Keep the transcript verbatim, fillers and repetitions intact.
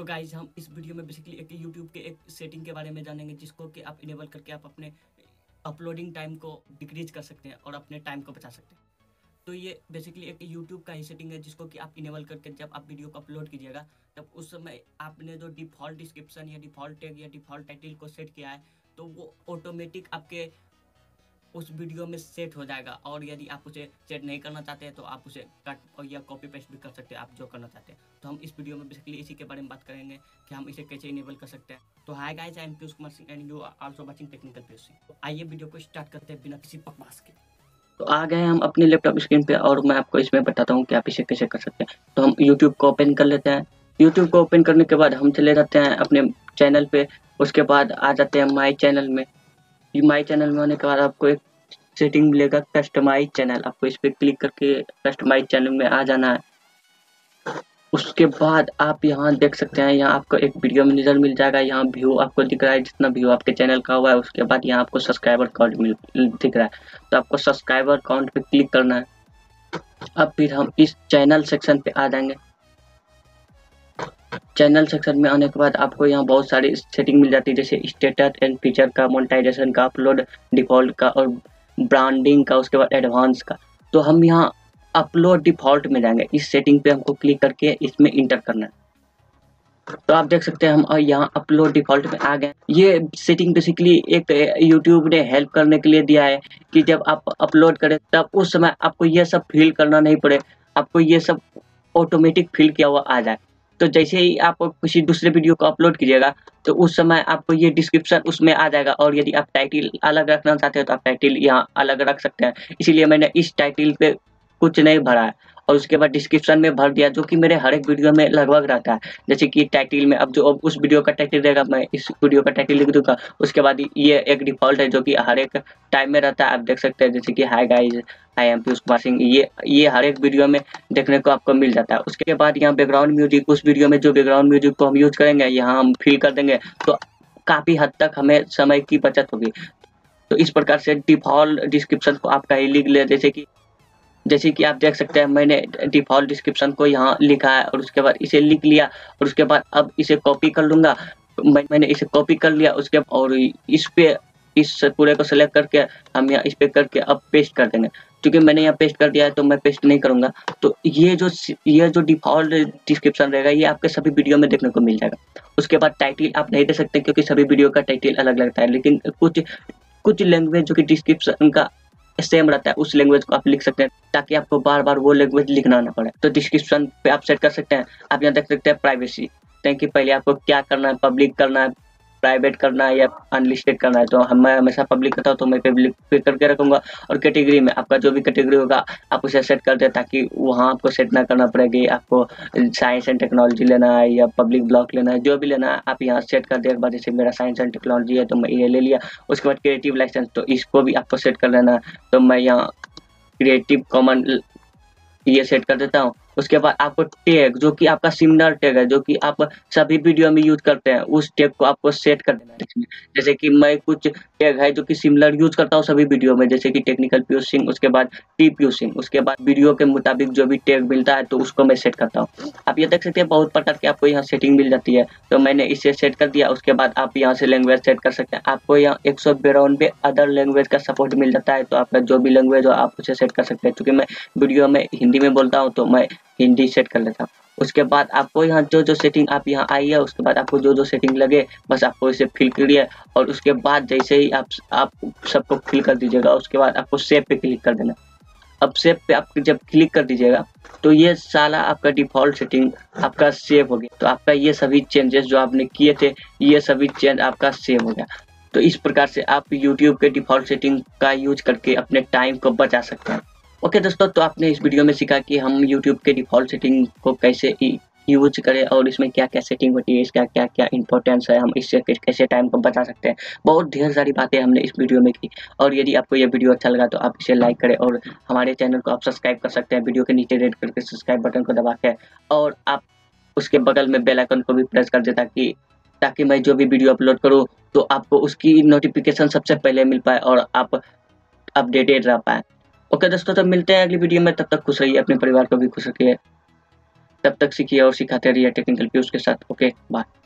तो गाइज हम इस वीडियो में बेसिकली एक यूट्यूब के एक सेटिंग के बारे में जानेंगे जिसको कि आप इनेबल करके आप अपने अपलोडिंग टाइम को डिक्रीज कर सकते हैं और अपने टाइम को बचा सकते हैं। तो ये बेसिकली एक यूट्यूब का ही सेटिंग है जिसको कि आप इनेबल करके जब आप वीडियो को अपलोड कीजिएगा तब उस समय आपने जो डिफ़ॉल्ट डिस्क्रिप्शन या डिफ़ॉल्ट टैग या डिफ़ॉल्ट टाइटल को सेट किया है तो वो ऑटोमेटिक आपके उस वीडियो में सेट हो जाएगा। और यदि आप उसे सेट नहीं करना चाहते हैं तो आप उसे कट और या कॉपी पेस्ट भी कर सकते हैं, आप जो करना चाहते हैं। तो हम इस वीडियो में बेसिकली इसी के बारे में बात करेंगे कि हम इसे कैसे इनेबल कर सकते हैं। तो hi guys, I am Piyush Kumar Singh and you are also watching technical Piyush. तो आइए वीडियो को स्टार्ट करते हैं बिना किसी बकवास के। तो आ गए हम अपने लैपटॉप स्क्रीन पे और मैं आपको इसमें बताता हूँ कि आप इसे कैसे कर सकते हैं। तो हम यूट्यूब को ओपन कर लेते हैं। यूट्यूब को ओपन करने के बाद हम चले जाते हैं अपने चैनल पे, उसके बाद आ जाते हैं माई चैनल में। माई चैनल में होने के बाद आपको एक सेटिंग मिलेगा कस्टमाइज चैनल, आपको इस पर क्लिक करके कस्टमाइज चैनल में आ जाना है। उसके बाद आप यहाँ देख सकते हैं, यहाँ आपको एक वीडियो मैनेजर मिल जाएगा। यहाँ व्यू आपको दिख रहा है, जितना व्यू आपके चैनल का हुआ है। उसके बाद यहाँ आपको सब्सक्राइबर काउंट दिख रहा है, तो आपको सब्सक्राइबर काउंट पे क्लिक करना है। अब फिर हम इस चैनल सेक्शन पे आ जाएंगे। चैनल सेक्शन में आने के बाद आपको यहाँ बहुत सारी सेटिंग मिल जाती है, जैसे स्टेटस एंड फीचर का, मोनेटाइजेशन का, अपलोड डिफ़ॉल्ट का और ब्रांडिंग का, उसके बाद एडवांस का। तो हम यहाँ अपलोड डिफ़ॉल्ट में जाएंगे, इस सेटिंग पे हमको क्लिक करके इसमें इंटर करना है। तो आप देख सकते हैं हम यहाँ अपलोड डिफ़ॉल्ट में आ गए। ये सेटिंग बेसिकली एक यूट्यूब ने हेल्प करने के लिए दिया है कि जब आप अपलोड करें तब उस समय आपको ये सब फिल करना नहीं पड़े, आपको ये सब ऑटोमेटिक फिल किया हुआ आ जाए। तो जैसे ही आप किसी दूसरे वीडियो को अपलोड कीजिएगा तो उस समय आपको ये डिस्क्रिप्शन उसमें आ जाएगा। और यदि आप टाइटल अलग रखना चाहते हो तो आप टाइटल यहाँ अलग रख सकते हैं। इसीलिए मैंने इस टाइटल पे कुछ नहीं भरा है और उसके बाद डिस्क्रिप्शन में भर दिया, जो कि मेरे हर एक वीडियो में लगभग रहता है। जैसे कि टाइटल में अब जो अब उस वीडियो का टाइटल रहेगा मैं इस वीडियो का टाइटल लिख दूंगा। उसके बाद ये एक डिफ़ॉल्ट है जो कि हर एक टाइम में रहता है, आप देख सकते हैं। जैसे कि hi guys, I am Piyush Kumar Singh, ये ये हर एक वीडियो में देखने को आपको मिल जाता है। उसके बाद यहाँ बैकग्राउंड म्यूजिक, उस वीडियो में जो बैकग्राउंड म्यूजिक को हम यूज करेंगे यहाँ हम फिल कर देंगे, तो काफ़ी हद तक हमें समय की बचत होगी। तो इस प्रकार से डिफ़ॉल्ट डिस्क्रिप्शन को आपका ही लिख ले, जैसे कि जैसे कि आप देख सकते हैं मैंने डिफ़ॉल्ट डिस्क्रिप्शन को यहाँ लिखा है और उसके बाद इसे लिख लिया। और उसके बाद अब इसे कॉपी कर लूँगा, मैं, मैंने इसे कॉपी कर लिया। उसके और इस पे इस पूरे को सेलेक्ट करके हम यहाँ इस पे करके अब पेस्ट कर देंगे। क्योंकि मैंने यहाँ पेस्ट कर दिया है तो मैं पेस्ट नहीं करूँगा। तो ये जो ये जो डिफ़ॉल्ट डिस्क्रिप्शन रहेगा ये आपके सभी वीडियो में देखने को मिल जाएगा। उसके बाद टाइटल आप नहीं दे सकते क्योंकि सभी वीडियो का टाइटल अलग लगता है, लेकिन कुछ कुछ लैंग्वेज जो कि डिस्क्रिप्शन का सेम रहता है उस लैंग्वेज को आप लिख सकते हैं, ताकि आपको बार बार वो लैंग्वेज लिखना ना पड़े। तो डिस्क्रिप्शन पे आप सेट कर सकते हैं। आप यहाँ देख सकते हैं प्राइवेसी, क्योंकि पहले आपको क्या करना है, पब्लिक करना है, प्राइवेट करना है या अनलिस्टेड करना है। तो मैं हमेशा पब्लिक करता हूँ तो मैं पब्लिक पे करके रखूँगा। और कैटेगरी में आपका जो भी कैटेगरी होगा आप उसे सेट कर दें, ताकि वहाँ आपको सेट ना करना पड़ेगी। आपको साइंस एंड टेक्नोलॉजी लेना है या पब्लिक ब्लॉक लेना है, जो भी लेना है आप यहाँ सेट कर दें। एक बार जैसे मेरा साइंस एंड टेक्नोलॉजी है तो मैं ये ले लिया। उसके बाद क्रिएटिव लाइसेंस, तो इसको भी आपको सेट कर लेना है, तो मैं यहाँ क्रिएटिव कॉमन ये सेट कर देता हूँ। उसके बाद आपको टैग, जो कि आपका सिमिलर टैग है जो कि आप सभी वीडियो में यूज करते हैं, उस टैग को आपको सेट कर देना है इसमें। जैसे कि मैं कुछ टैग है जो कि सिमिलर यूज करता हूँ सभी वीडियो में, जैसे कि टेक्निकल पीयूष सिंह, उसके बाद टी पीयूष सिंह। उसके बाद वीडियो के मुताबिक जो भी टैग मिलता है तो उसको मैं सेट करता हूँ। आप ये देख सकते हैं बहुत प्रकार की आपको यहाँ सेटिंग मिल जाती है, तो मैंने इसे सेट कर दिया। उसके बाद आप यहाँ से लैंग्वेज सेट कर सकते हैं। आपको यहाँ एक सौ बानवे अदर लैंग्वेज का सपोर्ट मिल जाता है, तो आपका जो भी लैंग्वेज हो आप उसे सेट कर सकते हैं। क्योंकि मैं वीडियो में हिंदी में बोलता हूँ तो मैं हिंदी सेट कर लेता हूँ। उसके बाद आपको यहाँ जो जो सेटिंग आप यहाँ आई है, उसके बाद आपको जो जो सेटिंग लगे बस आपको इसे फिल करिए। और उसके बाद जैसे ही आप आप सबको फिल कर दीजिएगा, उसके बाद आपको सेव पे क्लिक कर देना। अब सेव पे आप जब क्लिक कर दीजिएगा तो ये साला आपका डिफ़ॉल्ट सेटिंग आपका सेव हो गया। तो आपका ये सभी चेंजेस जो आपने किए थे ये सभी चेंज आपका सेव हो गया। तो इस प्रकार से आप यूट्यूब के डिफ़ॉल्ट सेटिंग का यूज करके अपने टाइम को बचा सकते हैं। ओके okay, दोस्तों, तो आपने इस वीडियो में सीखा कि हम YouTube के डिफ़ॉल्ट सेटिंग को कैसे यूज करें और इसमें क्या क्या सेटिंग होती है, इसका क्या क्या इंपॉर्टेंस है, हम इससे कैसे टाइम को बचा सकते हैं। बहुत ढेर सारी बातें हमने इस वीडियो में की। और यदि आपको यह वीडियो अच्छा लगा तो आप इसे लाइक करें और हमारे चैनल को आप सब्सक्राइब कर सकते हैं। वीडियो के नीचे रेड करके सब्सक्राइब बटन को दबा के, और आप उसके बगल में बेल आइकन को भी प्रेस कर दें ताकि ताकि मैं जो भी वीडियो अपलोड करूँ तो आपको उसकी नोटिफिकेशन सबसे पहले मिल पाए और आप अपडेटेड रह पाएँ। ओके okay, दोस्तों, तब मिलते हैं अगली वीडियो में। तब तक खुश रहिए, अपने परिवार को भी खुश रखिए। तब तक सीखिए और सिखाते रहिए टेक्निकल पीयूष के साथ। Okay bye.